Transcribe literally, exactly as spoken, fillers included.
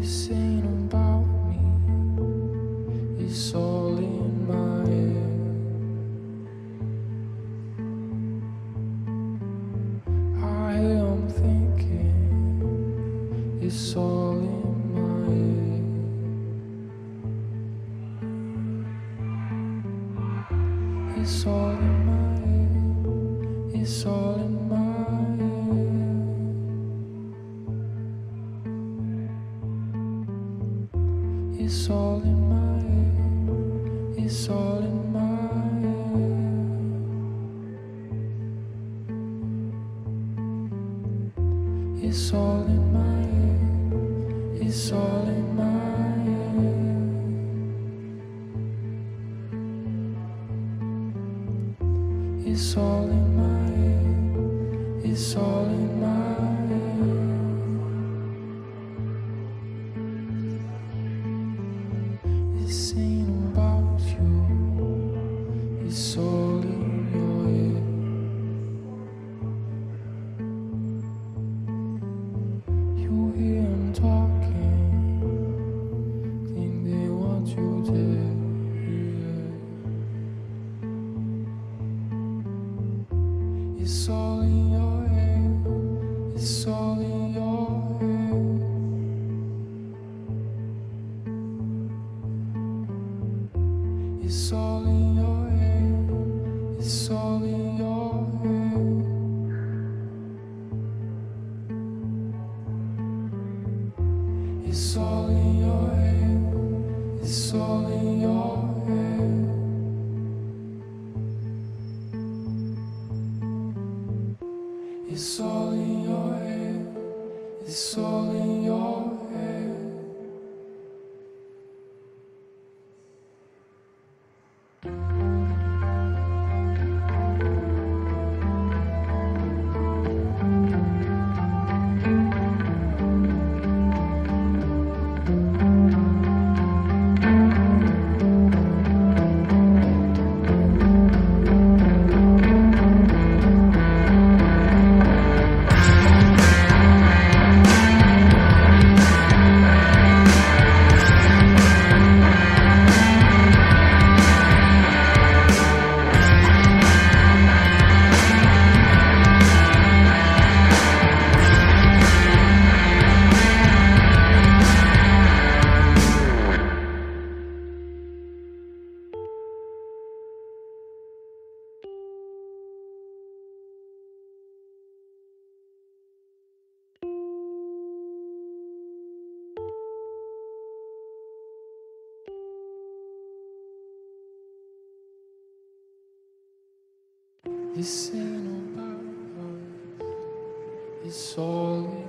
this ain't about me, it's all in my head. I am thinking it's all in my head. It's all in my head. It's all in my head. It's all in my head, it's all in my head. It's all in my head, it's all in my head. It's all in my head, it's all in my head. This ain't about you, it's all in your head. You hear them talking, think they want you dead, yeah. It's all in your head, it's all in your head. It's all in your head, it's all in your head. It's all in your head, it's all in your head. It's all in your head, it's all in your head. This ain't about us, it's all in